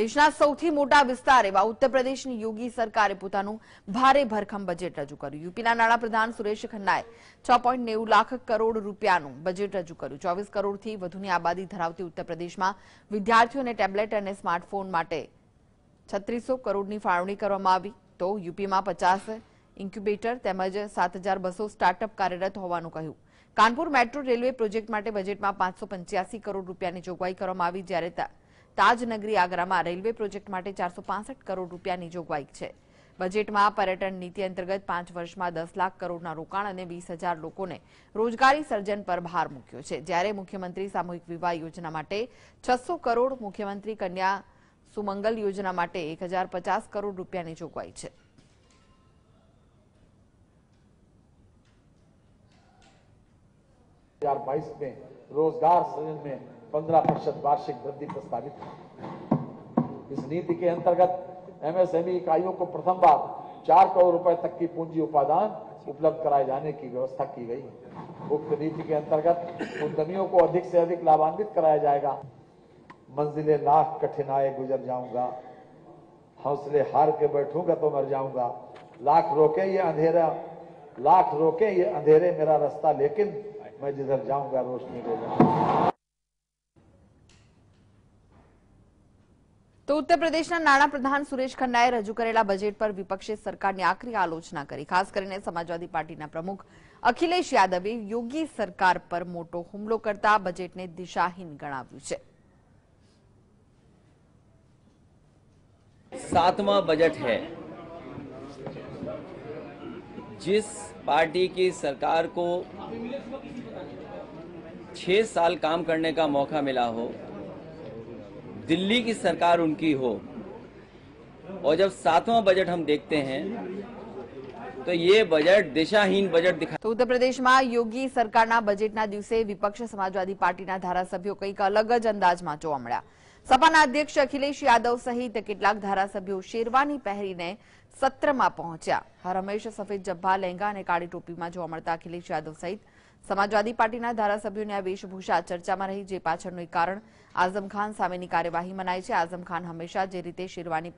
દેશના સૌથી મોટા વિસ્તાર એવા ઉત્તર પ્રદેશની યોગી સરકારે પોતાનું ભારે ભરખમ બજેટ રજૂ કર્યું. યુપીના નાણાપ્રધાન સુરેશ ખન્નાએ 6.90 લાખ કરોડ રૂપિયાનું બજેટ રજૂ કર્યું. 24 કરોડથી વધુની આબાદી ધરાવતી ઉત્તર પ્રદેશમાં વિદ્યાર્થીઓને ટેબ્લેટ અને સ્માર્ટફોન માટે 3600 કરોડની ફાળવણી કરવામાં આવી, તો યુપીમાં 50 ઇન્ક્યુબેટર તેમજ 7200 સ્ટાર્ટઅપ કાર્યરત હોવાનું કહ્યું. કાનપુર મેટ્રો રેલવે પ્રોજેક્ટ માટે બજેટમાં 585 કરોડ રૂપિયાની જોગવાઈ કરવામાં આવી, જ્યારે તાજનગરી આગ્રામાં રેલવે પ્રોજેક્ટ માટે 465 કરોડ રૂપિયાની જોગવાઈ છે. બજેટમાં પર્યટન નીતિ અંતર્ગત 5 વર્ષમાં 10 લાખ કરોડના રોકાણ અને 20,000 લોકોને રોજગારી સર્જન પર ભાર મૂક્યો છે. જ્યારે મુખ્યમંત્રી સામૂહિક વિવાહ યોજના માટે 600 કરોડ, મુખ્યમંત્રી કન્યા સુમંગલ યોજના માટે 1050 કરોડ રૂપિયાની જોગવાઈ છે. में रोजगार सृजन में 15% वार्षिक वृद्धि प्रस्तावित है. इस नीति के अंतर्गत MSME इकाइयों को प्रथम बार 4 करोड़ रुपए तक की पूंजी उपादान उपलब्ध कराए जाने की व्यवस्था की गई है. उक्त नीति के अंतर्गत उद्यमियों को अधिक से अधिक लाभान्वित कराया जाएगा. मंजिले लाख कठिनाई गुजर जाऊंगा, हौसले हार के बैठूंगा तो मर जाऊंगा. लाख रोके ये अंधेरे मेरा रास्ता, लेकिन मैं जिधर जाऊंगा रोशनी हो जाऊंगा. तो उत्तर प्रदेशना नाणाप्रधान सुरेश खन्नाए रजू करेला बजेट पर विपक्षे सरकारनी आकरी आलोचना करी. खास करीने समाजवादी पार्टीना प्रमुख अखिलेश यादवे योगी सरकार पर मोटो हुमलो करता बजेटने दिशाहीन गणाव्यु छे. 7वां बजट है. जिस पार्टी की सरकार को 6 साल काम करने का मौका मिला हो, दिल्ली की सरकार उनकी हो, और जब 7वां बजट हम देखते हैं तो ये बजट दिशाहीन बजट दिखा. तो उत्तर प्रदेश में योगी सरकार ना बजेट ना दिवसे विपक्ष समाजवादी पार्टी ना धारासभ्यों कईक अलग ज अंदाज में जोवा मळ्या. सपाना अध्यक्ष अखिलेश यादव सहित केटलाक धारासभ्यो शेरवानी पहेरीने सत्र में पहुंचा. हर हमेशा सफेद जब्भा, लहंगा और काली टोपी में जोवा मळता अखिलेश यादव सहित समाजवादी पार्टीना धारासभ्योनी आ वेशभूषा चर्चा में रही, जे पाछळनुं कारण आजम खान सामेनी कार्यवाही मनाय छे. आजम खान हमेशा जे रीते शेरवानी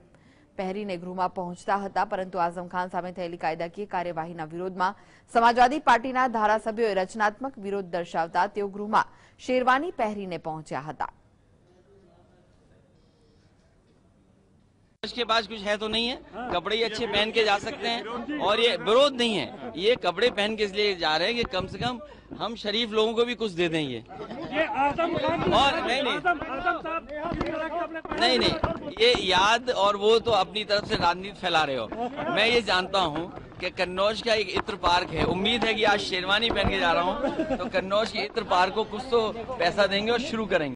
पहेरीने गृह में पहुंचता हता, परंतु आजम खान सामे थयेली कायदाकीय कार्यवाहीना विरोधमां समाजवादी पार्टीना धारासभ्योए रचनात्मक विरोध दर्शावता तेओ गृहमां शेरवानी पहेरीने पहोंच्या हता. के पास कुछ है तो नहीं है, कपड़े ही अच्छे पहन के जा सकते हैं, और ये विरोध नहीं है. ये कपड़े पहन के इसलिए जा रहे हैं कि कम से कम हम शरीफ लोगों को भी कुछ दे देंगे. और नहीं, ये याद और वो तो अपनी तरफ से राजनीति फैला रहे हो. मैं ये जानता हूँ कि कन्नौज का एक इत्र पार्क है. उम्मीद है कि आज शेरवानी पहन के जा रहा हूँ तो कन्नौज के इत्र पार्क को कुछ तो पैसा देंगे और शुरू करेंगे.